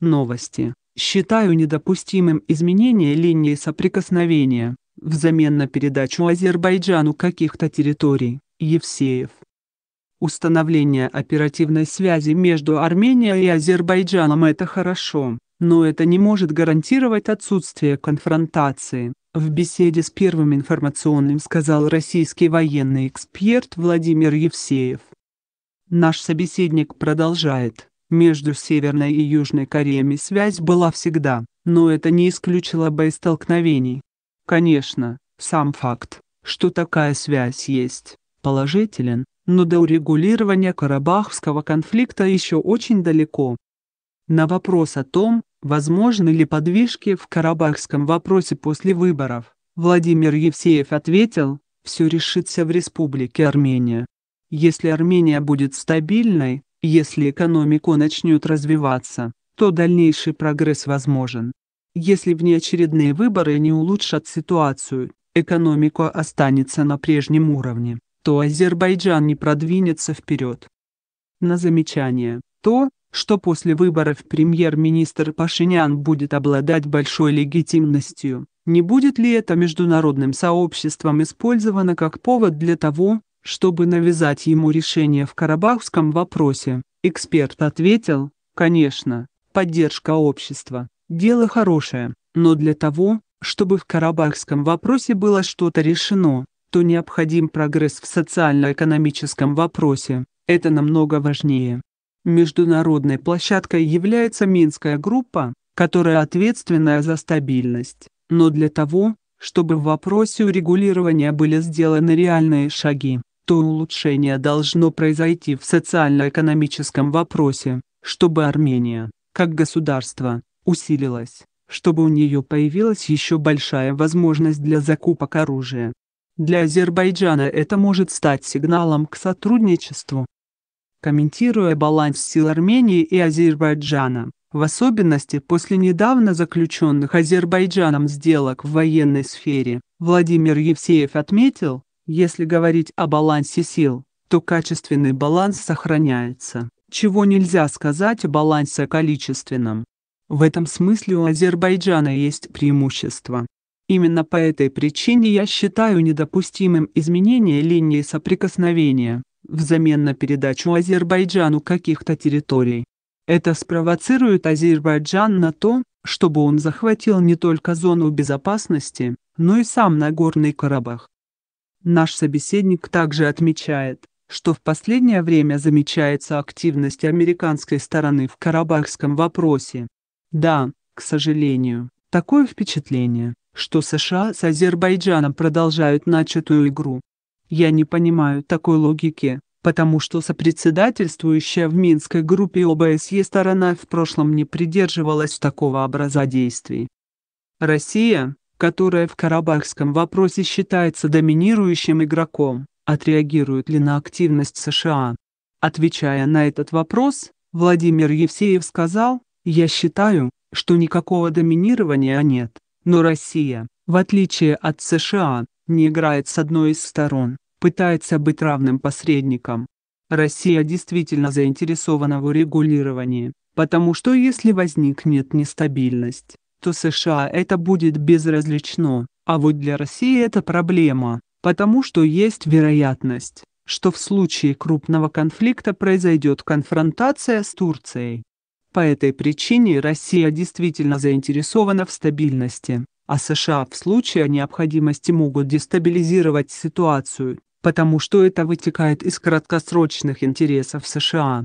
Новости. Считаю недопустимым изменение линии соприкосновения, взамен на передачу Азербайджану каких-то территорий. Евсеев. Установление оперативной связи между Арменией и Азербайджаном – это хорошо, но это не может гарантировать отсутствие конфронтации, в беседе с Первым информационным сказал российский военный эксперт Владимир Евсеев. Наш собеседник продолжает. Между Северной и Южной Кореями связь была всегда, но это не исключило боестолкновений. Конечно, сам факт, что такая связь есть, положителен, но до урегулирования Карабахского конфликта еще очень далеко. На вопрос о том, возможны ли подвижки в карабахском вопросе после выборов, Владимир Евсеев ответил, все решится в Республике Армения. Если Армения будет стабильной, если экономика начнет развиваться, то дальнейший прогресс возможен. Если внеочередные выборы не улучшат ситуацию, экономика останется на прежнем уровне, то Азербайджан не продвинется вперед. На замечание, то, что после выборов премьер-министр Пашинян будет обладать большой легитимностью, не будет ли это международным сообществом использовано как повод для того, чтобы навязать ему решение в карабахском вопросе, эксперт ответил, конечно, поддержка общества – дело хорошее, но для того, чтобы в карабахском вопросе было что-то решено, то необходим прогресс в социально-экономическом вопросе, это намного важнее. Международной площадкой является Минская группа, которая ответственная за стабильность, но для того, чтобы в вопросе урегулирования были сделаны реальные шаги, то улучшение должно произойти в социально-экономическом вопросе, чтобы Армения, как государство, усилилась, чтобы у нее появилась еще большая возможность для закупок оружия. Для Азербайджана это может стать сигналом к сотрудничеству. Комментируя баланс сил Армении и Азербайджана, в особенности после недавно заключенных Азербайджаном сделок в военной сфере, Владимир Евсеев отметил, если говорить о балансе сил, то качественный баланс сохраняется, чего нельзя сказать о балансе количественном. В этом смысле у Азербайджана есть преимущество. Именно по этой причине я считаю недопустимым изменение линии соприкосновения, взамен на передачу Азербайджану каких-то территорий. Это спровоцирует Азербайджан на то, чтобы он захватил не только зону безопасности, но и сам Нагорный Карабах. Наш собеседник также отмечает, что в последнее время замечается активность американской стороны в карабахском вопросе. Да, к сожалению, такое впечатление, что США с Азербайджаном продолжают начатую игру. Я не понимаю такой логики, потому что сопредседательствующая в Минской группе ОБСЕ сторона в прошлом не придерживалась такого образа действий. Россия, которая в карабахском вопросе считается доминирующим игроком, отреагирует ли на активность США? Отвечая на этот вопрос, Владимир Евсеев сказал, «Я считаю, что никакого доминирования нет, но Россия, в отличие от США, не играет с одной из сторон, пытается быть равным посредником. Россия действительно заинтересована в урегулировании, потому что если возникнет нестабильность, то США это будет безразлично, а вот для России это проблема, потому что есть вероятность, что в случае крупного конфликта произойдет конфронтация с Турцией. По этой причине Россия действительно заинтересована в стабильности, а США в случае необходимости могут дестабилизировать ситуацию, потому что это вытекает из краткосрочных интересов США.